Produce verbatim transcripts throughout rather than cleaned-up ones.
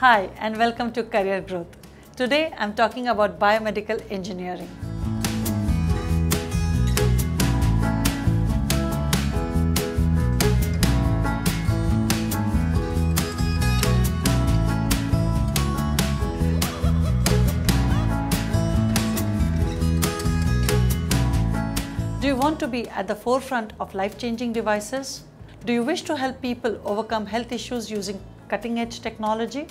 Hi and welcome to Career Growth. Today I'm talking about biomedical engineering. Do you want to be at the forefront of life-changing devices? Do you wish to help people overcome health issues using cutting-edge technology?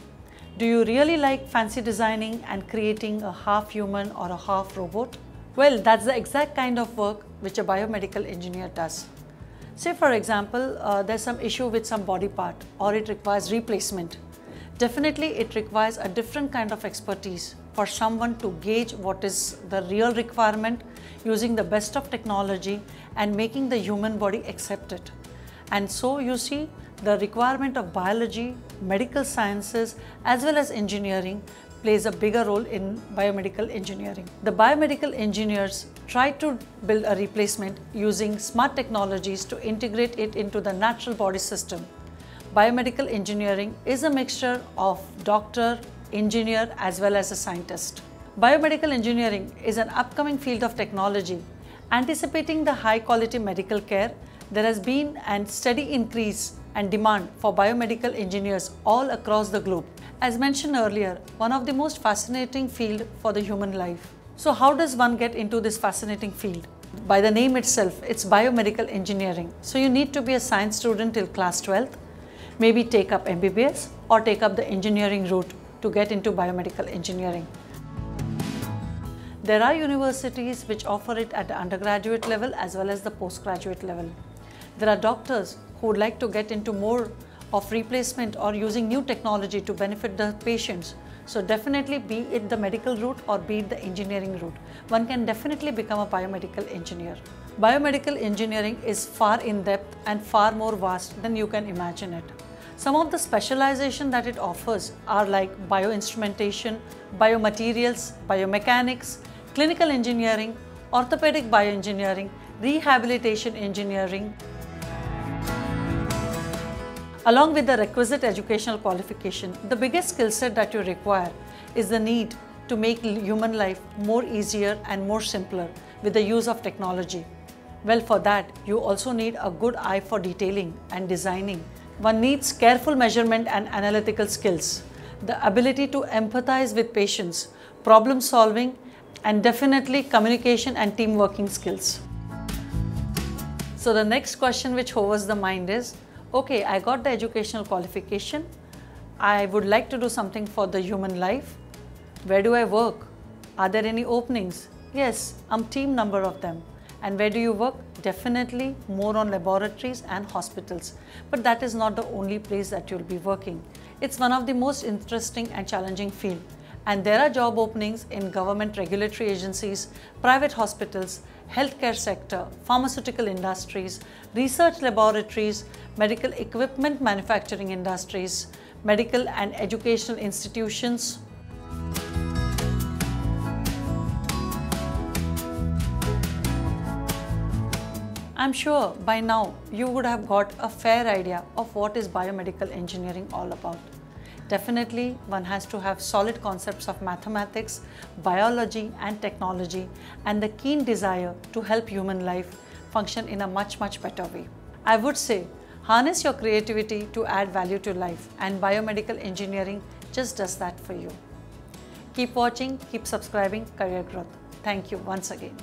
Do you really like fancy designing and creating a half human or a half robot? Well, that's the exact kind of work which a biomedical engineer does. Say for example, uh, there's some issue with some body part or it requires replacement. Definitely it requires a different kind of expertise for someone to gauge what is the real requirement using the best of technology and making the human body accept it. And so you see, the requirement of biology, medical sciences as well as engineering plays a bigger role in biomedical engineering. The biomedical engineers try to build a replacement using smart technologies to integrate it into the natural body system. Biomedical engineering is a mixture of doctor, engineer as well as a scientist. Biomedical engineering is an upcoming field of technology. Anticipating the high quality medical care, there has been a steady increase and demand for biomedical engineers all across the globe. As mentioned earlier, one of the most fascinating field for the human life. So how does one get into this fascinating field? By the name itself, it's biomedical engineering. So you need to be a science student till class twelfth, maybe take up M B B S or take up the engineering route to get into biomedical engineering. There are universities which offer it at the undergraduate level as well as the postgraduate level. There are doctors who would like to get into more of replacement or using new technology to benefit the patients. So definitely, be it the medical route or be it the engineering route, one can definitely become a biomedical engineer. Biomedical engineering is far in depth and far more vast than you can imagine it. Some of the specialization that it offers are like bioinstrumentation, biomaterials, biomechanics, clinical engineering, orthopedic bioengineering, rehabilitation engineering, along with the requisite educational qualification. The biggest skill set that you require is the need to make human life more easier and more simpler with the use of technology. Well, for that, you also need a good eye for detailing and designing. One needs careful measurement and analytical skills, the ability to empathize with patients, problem solving, and definitely communication and team working skills. So the next question which hovers the mind is, okay, I got the educational qualification, I would like to do something for the human life. Where do I work? Are there any openings? Yes, umpteen number of them. And where do you work? Definitely more on laboratories and hospitals. But that is not the only place that you'll be working. It's one of the most interesting and challenging field. And there are job openings in government regulatory agencies, private hospitals, healthcare sector, pharmaceutical industries, research laboratories, medical equipment manufacturing industries, medical and educational institutions. I'm sure by now you would have got a fair idea of what is biomedical engineering all about. Definitely, one has to have solid concepts of mathematics, biology and technology and the keen desire to help human life function in a much, much better way. I would say, harness your creativity to add value to life, and biomedical engineering just does that for you. Keep watching, keep subscribing, Career Growth. Thank you once again.